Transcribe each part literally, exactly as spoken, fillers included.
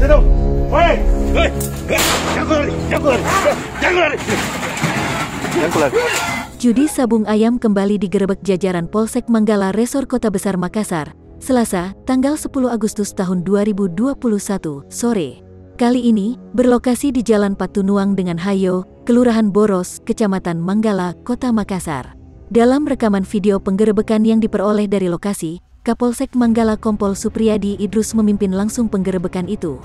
situ. Woi, woi, jangan lari, jangan lari, jangan lari, jangan lari. Judi sabung ayam kembali digerebek jajaran Polsek Manggala Resor Kota Besar Makassar, Selasa, tanggal sepuluh Agustus tahun dua ribu dua puluh satu, sore. Kali ini, berlokasi di Jalan Pattunuang dengan Hayo, Kelurahan Boros, Kecamatan Manggala, Kota Makassar. Dalam rekaman video penggerebekan yang diperoleh dari lokasi, Kapolsek Manggala Kompol Supriady Idrus memimpin langsung penggerebekan itu.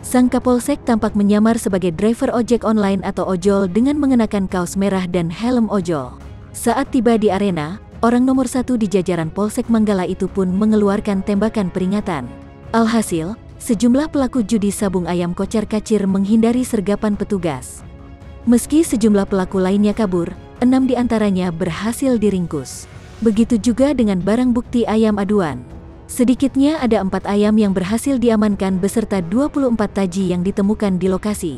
Sang Kapolsek tampak menyamar sebagai driver ojek online atau ojol dengan mengenakan kaos merah dan helm ojol. Saat tiba di arena, orang nomor satu di jajaran Polsek Manggala itu pun mengeluarkan tembakan peringatan. Alhasil, sejumlah pelaku judi sabung ayam kocar-kacir menghindari sergapan petugas. Meski sejumlah pelaku lainnya kabur, enam diantaranya berhasil diringkus. Begitu juga dengan barang bukti ayam aduan. Sedikitnya ada empat ayam yang berhasil diamankan beserta dua puluh empat taji yang ditemukan di lokasi.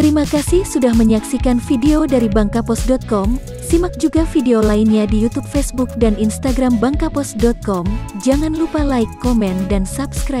Terima kasih sudah menyaksikan video dari bangkapos titik com, simak juga video lainnya di YouTube, Facebook, dan Instagram bangkapos titik com. Jangan lupa like, komen, dan subscribe.